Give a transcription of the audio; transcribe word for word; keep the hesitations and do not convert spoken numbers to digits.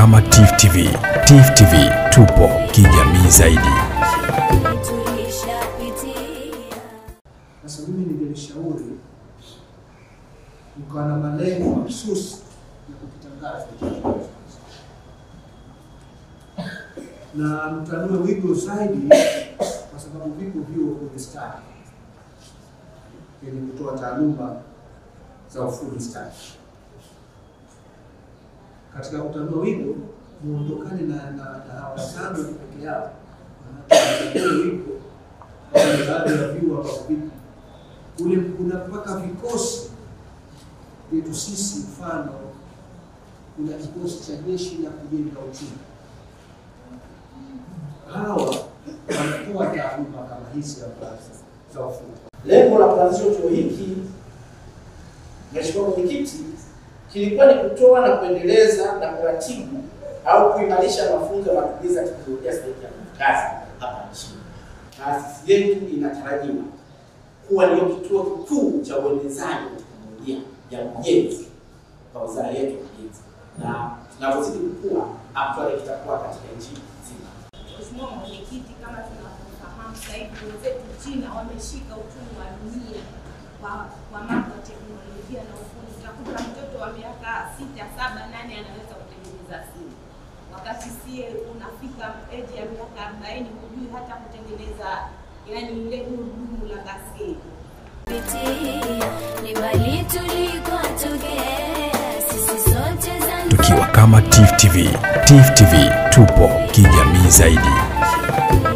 kama T I F U T V. T I F U T V, tupo kijamii zaidi. Sasa mimi ningelishauri mkawa na malengo mahususi ya kutangaza. Na mtanue wigo zaidi kwa sababu vipo vio vya stadi. Ili kutoa taaluma za ufundi stadi. Katika kutanua wigo, muondokane na hawasano peke yao. Muondokane wigo, kwa baada ya viwa kwa vipi. Ule unapaka vikosi, yetu sisi mfano, kuna kikosi cha jeshi ya kujenga uchumi. Hawa, wanatoa taaluma kama hizi ya baadhi za ufundi. Lengo la kuanzisha chuo hiki, Mheshimiwa Mwenyekiti, kilikuwa ni kutoa na kuendeleza na kuratibu au kuimarisha mafunzo ya matumizi ya teknolojia stahiki ya kazi hapa nchini. Taasisi yetu inatarajiwa kuwa ndio kituo kikuu cha uendelezaji wa teknolojia ya ujenzi kwa wizara yetu ya ujenzi, na tunapozidi kukua hapa kitakuwa katika nchi nzima. Mheshimiwa Mwenyekiti, kama tunavyofahamu sasa hivi wenzetu China wameshika uchumi wa dunia kwa kwa mambo ya teknolojia na ufundi. Utakuta mtoto wa miaka sita, saba, nane anaweza kutengeneza simu. Wakati sie unafika age ya miaka arobaini hujui hata kutengeneza yani ile gurudumu la gari. Tukiwa kama T I F U T V, T I F U T V tupo kijamii zaidi.